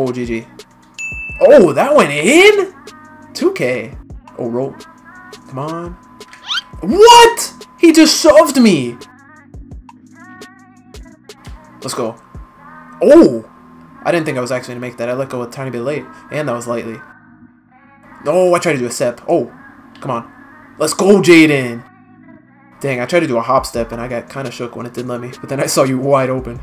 Oh, GG. Oh, that went in? 2K. Oh, roll. Come on. What? He just shoved me. Let's go. Oh! I didn't think I was actually going to make that. I let go a tiny bit late. And that was lightly. Oh, I tried to do a step. Oh, come on. Let's go, Jaden. Dang, I tried to do a hop step and I got kind of shook when it didn't let me. But then I saw you wide open.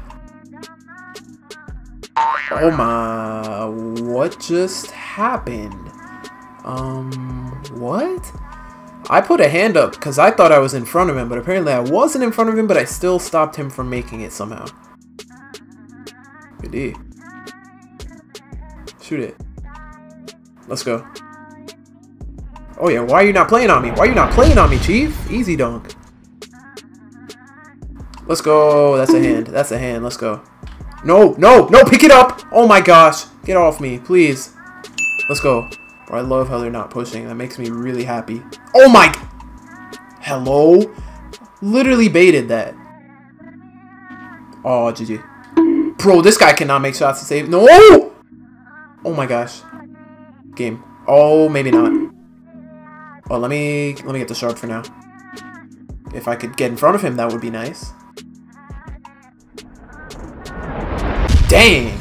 Oh my. What just happened? What? I put a hand up because I thought I was in front of him. But apparently I wasn't in front of him, but I still stopped him from making it somehow. Good D. Shoot it. Let's go. Oh yeah, why are you not playing on me? Why are you not playing on me, Chief? Easy dunk. Let's go. That's a hand. That's a hand. Let's go. No, no, no, pick it up. Oh my gosh. Get off me, please. Let's go. Bro, I love how they're not pushing. That makes me really happy. Oh my. Hello? Literally baited that. Oh, GG. Bro, this guy cannot make shots to save. No! Oh my gosh. Game. Oh, maybe not. Oh, let me get the sharp for now. If I could get in front of him, that would be nice. Dang!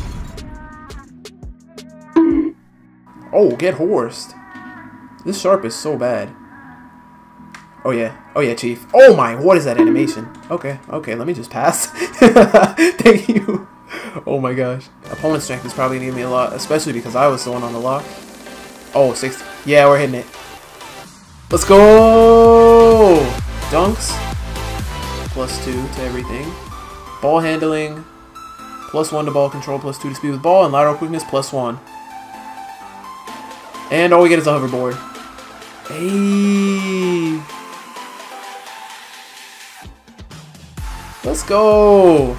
Oh, get horsed. This sharp is so bad. Oh yeah. Oh yeah, Chief. Oh my, what is that animation? Okay, okay, let me just pass. Thank you. Oh my gosh. Opponent strength is probably needing me a lot, especially because I was the one on the lock. Oh, 60. Yeah, we're hitting it. Let's go! Dunks. +2 to everything. Ball handling. +1 to ball control, +2 to speed with ball, and lateral quickness, +1. And all we get is a hoverboard. Hey! Let's go!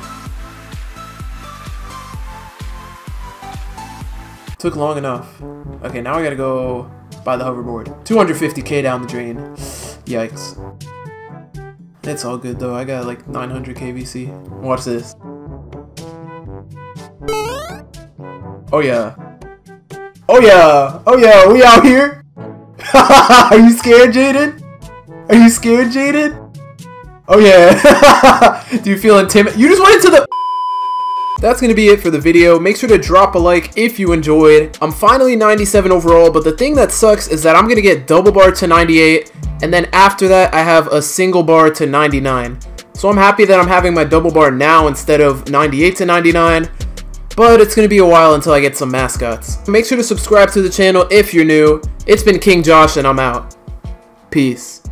Took long enough. Okay, now I gotta go buy the hoverboard. 250K down the drain. Yikes. It's all good though. I got like 900K VC. Watch this. Oh yeah. Oh yeah. Oh yeah. We out here. Are you scared, Jaden? Are you scared, Jaden? Oh yeah. Do you feel intimidated? You just went into the. That's going to be it for the video. Make sure to drop a like if you enjoyed. I'm finally 97 overall, but the thing that sucks is that I'm going to get double bar to 98, and then after that I have a single bar to 99. So I'm happy that I'm having my double bar now instead of 98 to 99, but it's going to be a while until I get some mascots. Make sure to subscribe to the channel if you're new. It's been King Josh, and I'm out. Peace.